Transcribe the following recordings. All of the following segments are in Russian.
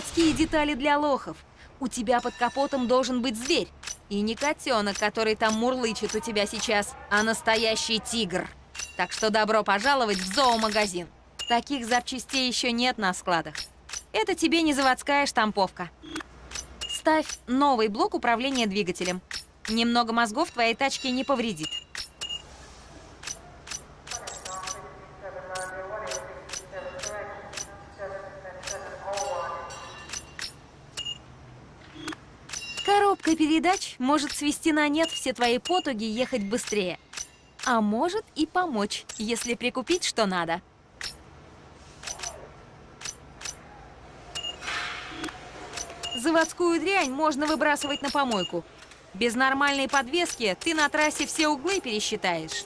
Заводские детали для лохов. У тебя под капотом должен быть зверь. И не котенок, который там мурлычет у тебя сейчас, а настоящий тигр. Так что добро пожаловать в зоомагазин. Таких запчастей еще нет на складах. Это тебе не заводская штамповка. Ставь новый блок управления двигателем. Немного мозгов твоей тачке не повредит. Коробка передач может свести на нет все твои потуги ехать быстрее. А может и помочь, если прикупить что надо. Заводскую дрянь можно выбрасывать на помойку. Без нормальной подвески ты на трассе все углы пересчитаешь.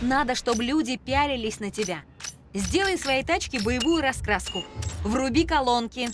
Надо, чтобы люди пялились на тебя. Сделай своей тачке боевую раскраску. Вруби колонки.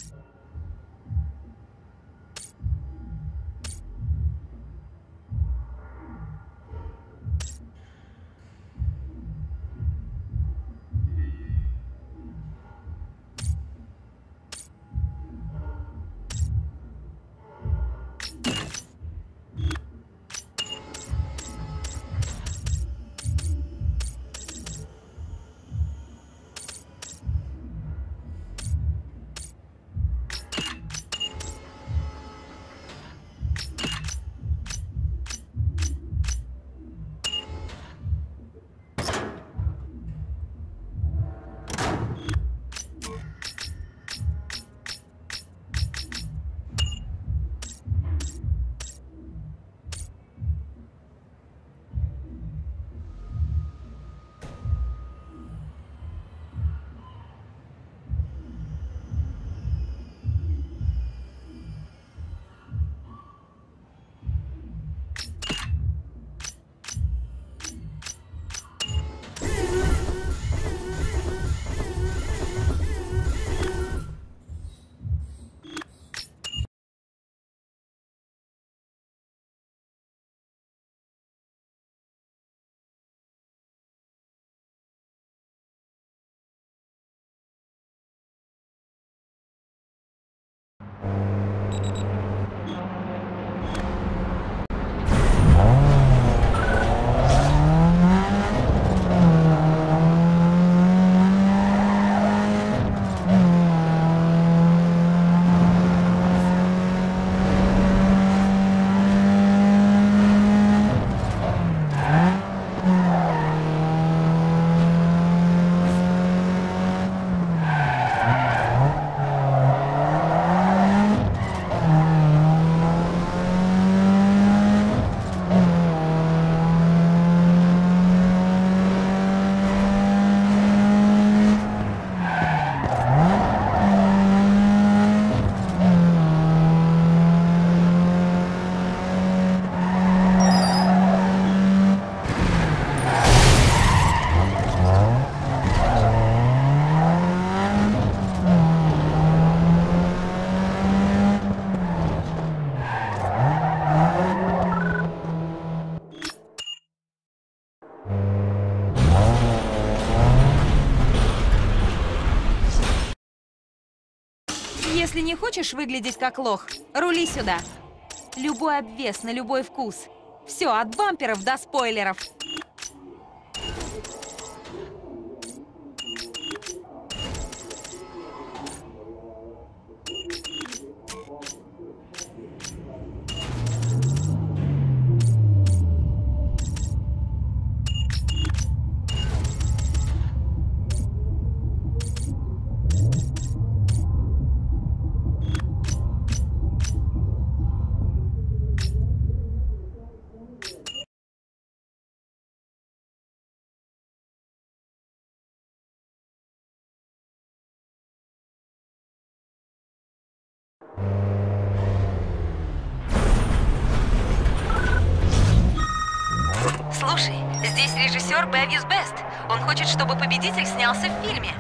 Если не хочешь выглядеть как лох, рули сюда. Любой обвес на любой вкус. Все, от бамперов до спойлеров. Слушай, здесь режиссер Бэйвью Бест. Он хочет, чтобы победитель снялся в фильме.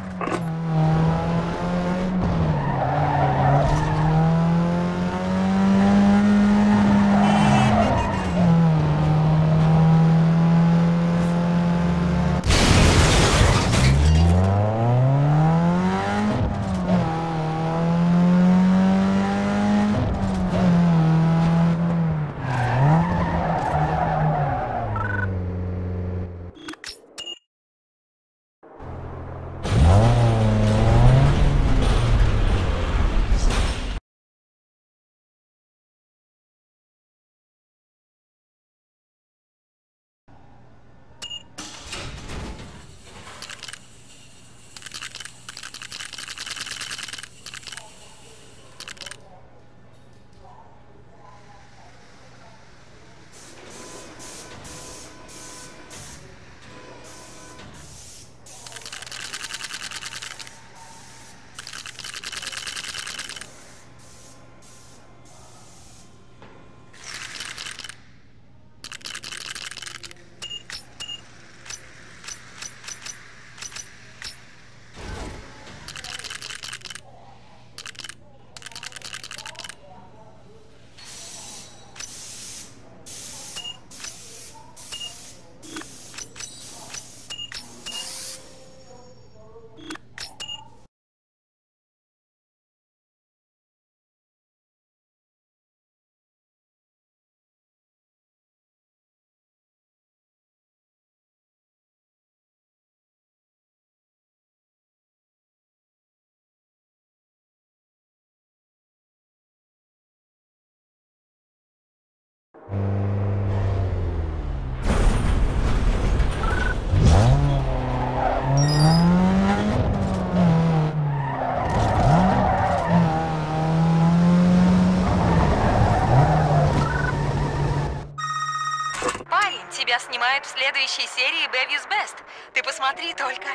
Парень, тебя снимают в следующей серии Бэйвью Бест. Ты посмотри только.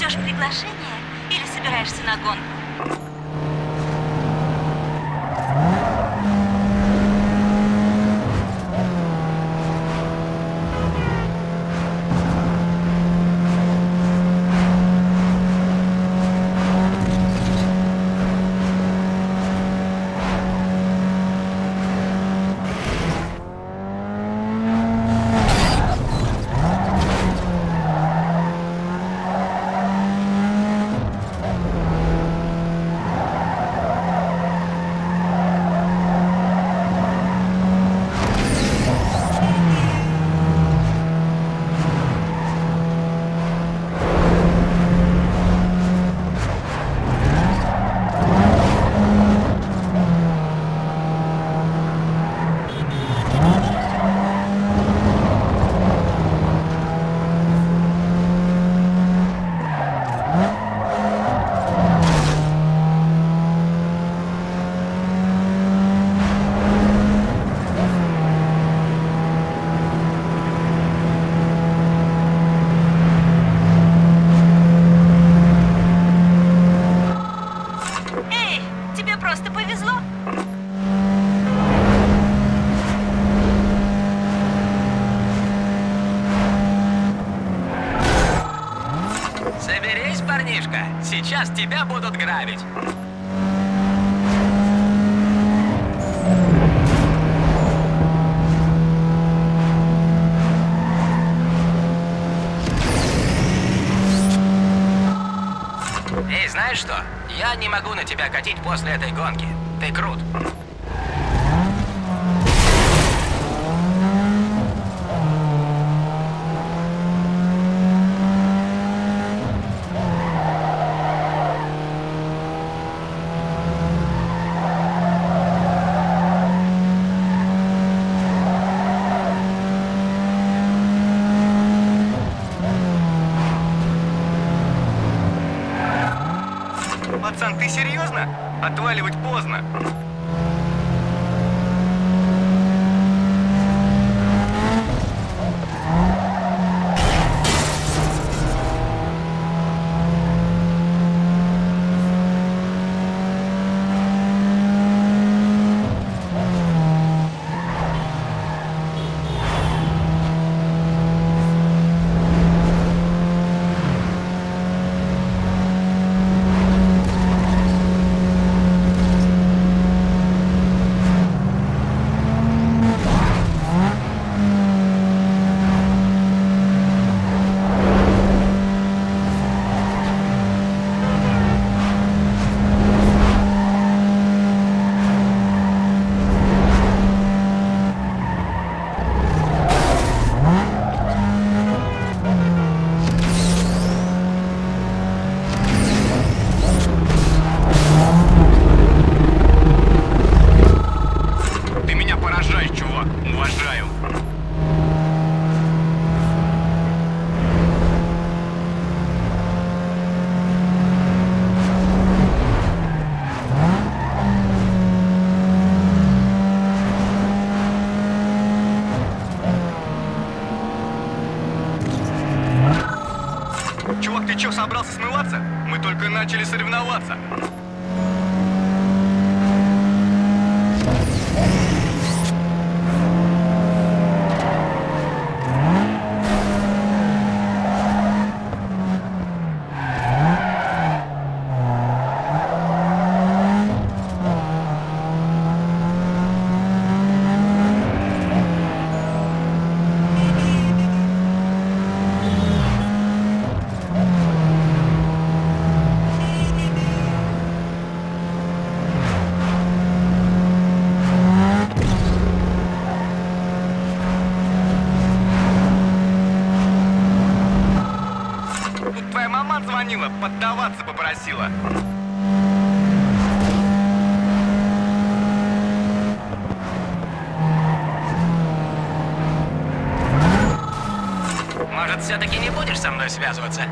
Ждешь приглашения или собираешься на гонку? Сейчас тебя будут грабить. Эй, знаешь что? Я не могу на тебя катить после этой гонки. Ты крут. Пацан, ты серьезно? Отваливать поздно. Чувак, ты чё, собрался смываться? Мы только начали соревноваться. Звонила, поддаваться попросила. Может, все-таки не будешь со мной связываться?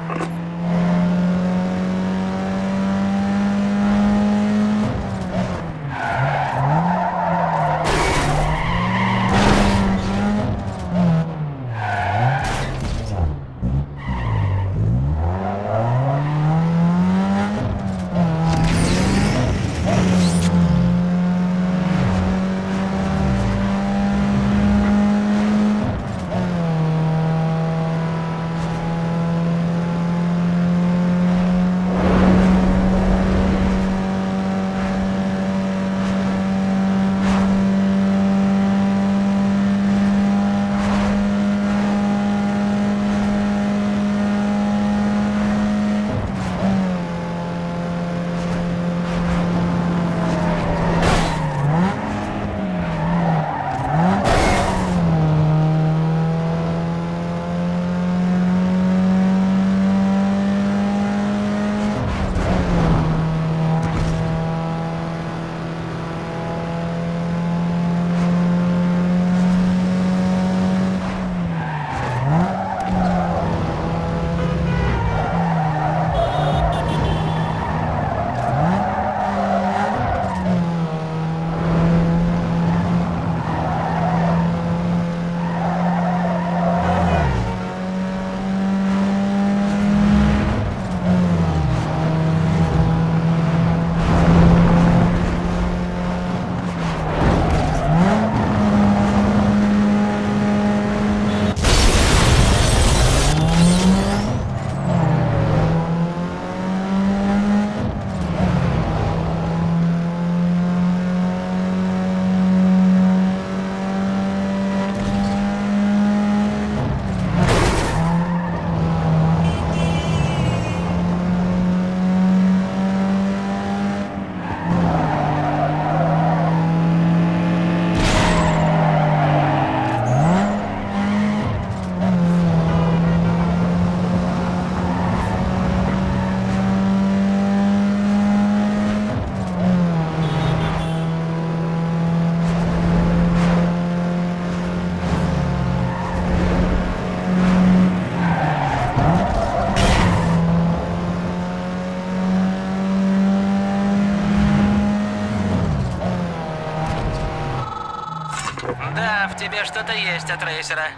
тебе что-то есть от рейсера.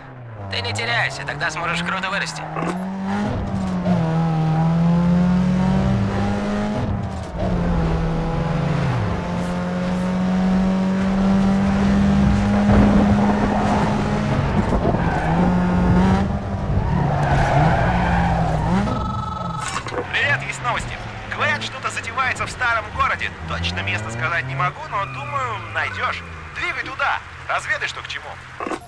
Ты не теряйся, тогда сможешь круто вырасти. В старом городе. Точно место сказать не могу, но думаю, найдешь. Двигай туда, разведай, что к чему.